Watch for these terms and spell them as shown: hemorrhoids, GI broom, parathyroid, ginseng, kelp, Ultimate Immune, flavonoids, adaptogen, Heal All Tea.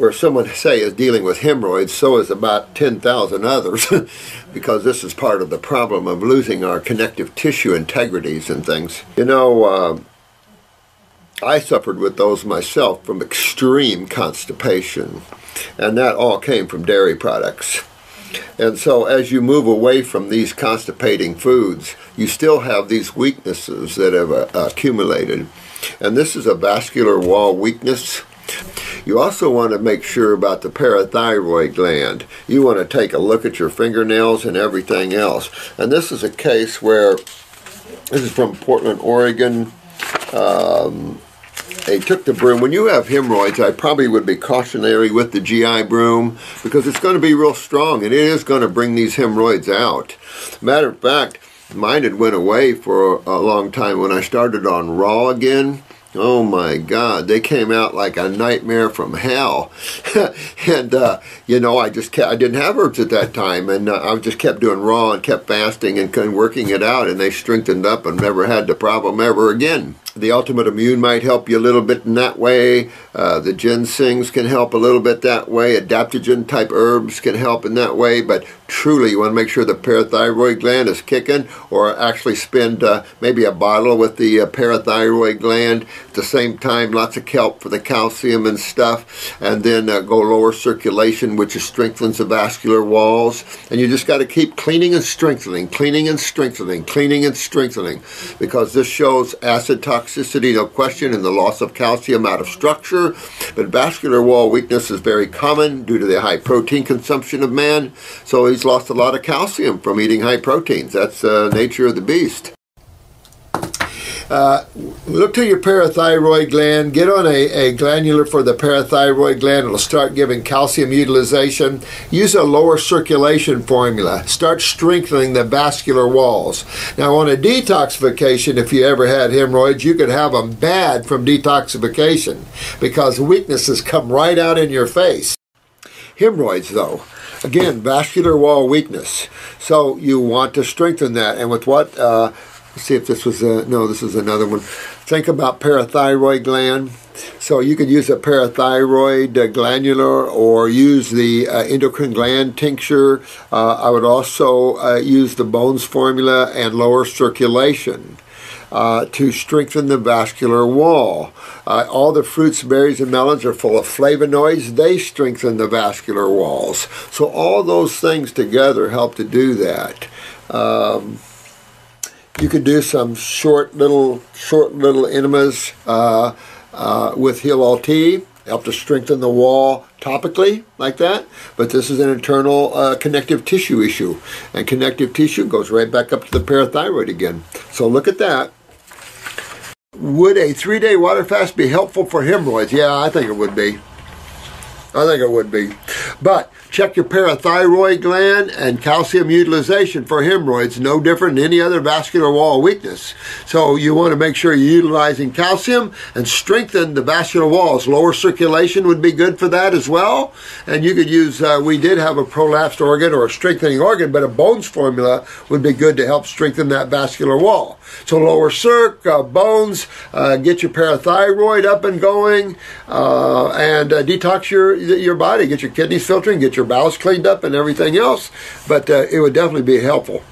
where someone, say, is dealing with hemorrhoids, so is about 10,000 others, because this is part of the problem of losing our connective tissue integrities and things. You know, I suffered with those myself from extreme constipation, and that all came from dairy products. And so as you move away from these constipating foods, you still have these weaknesses that have accumulated. And this is a vascular wall weakness. You also want to make sure about the parathyroid gland. You want to take a look at your fingernails and everything else. And this is a case where, this is from Portland, Oregon. They took the broom. When you have hemorrhoids, I probably would be cautionary with the GI broom, because it's going to be real strong and it is going to bring these hemorrhoids out. Matter of fact, mine had went away for a long time when I started on raw again. Oh my God, they came out like a nightmare from hell. And you know, I didn't have herbs at that time, and I just kept doing raw and kept fasting and working it out, and they strengthened up and never had the problem ever again. The Ultimate Immune might help you a little bit in that way. The ginsengs can help a little bit that way. Adaptogen type herbs can help in that way. But truly, you want to make sure the parathyroid gland is kicking, or actually spend maybe a bottle with the parathyroid gland. At the same time, lots of kelp for the calcium and stuff. And then go lower circulation, which strengthens the vascular walls. And you just got to keep cleaning and strengthening, cleaning and strengthening, cleaning and strengthening. Because this shows acid toxicity. Toxicity, no question, and the loss of calcium out of structure. But vascular wall weakness is very common due to the high protein consumption of man. So he's lost a lot of calcium from eating high proteins. That's the nature of the beast. Look to your parathyroid gland. Get on a glandular for the parathyroid gland. It'll start giving calcium utilization. Use a lower circulation formula. Start strengthening the vascular walls. Now, on a detoxification, if you ever had hemorrhoids, you could have them bad from detoxification, because weaknesses come right out in your face. Hemorrhoids, though. Again, vascular wall weakness. So you want to strengthen that. And with what? Let's see if this was no, this is another one. Think about parathyroid gland. So you could use a parathyroid glandular, or use the endocrine gland tincture. I would also use the bones formula and lower circulation to strengthen the vascular wall. All the fruits, berries, and melons are full of flavonoids. They strengthen the vascular walls. So all those things together help to do that. You could do some short little enemas with Heal All Tea. Help to strengthen the wall topically like that. But this is an internal connective tissue issue. And connective tissue goes right back up to the parathyroid again. So look at that. Would a 3-day water fast be helpful for hemorrhoids? Yeah, I think it would be. I think it would be. But check your parathyroid gland and calcium utilization for hemorrhoids, no different than any other vascular wall weakness. So you want to make sure you're utilizing calcium and strengthen the vascular walls. Lower circulation would be good for that as well. And you could use, we did have a prolapsed organ or a strengthening organ, but a bones formula would be good to help strengthen that vascular wall. So lower circ, bones, get your parathyroid up and going, and detox your body, get your kidneys filtering, get your bowels cleaned up and everything else, but it would definitely be helpful.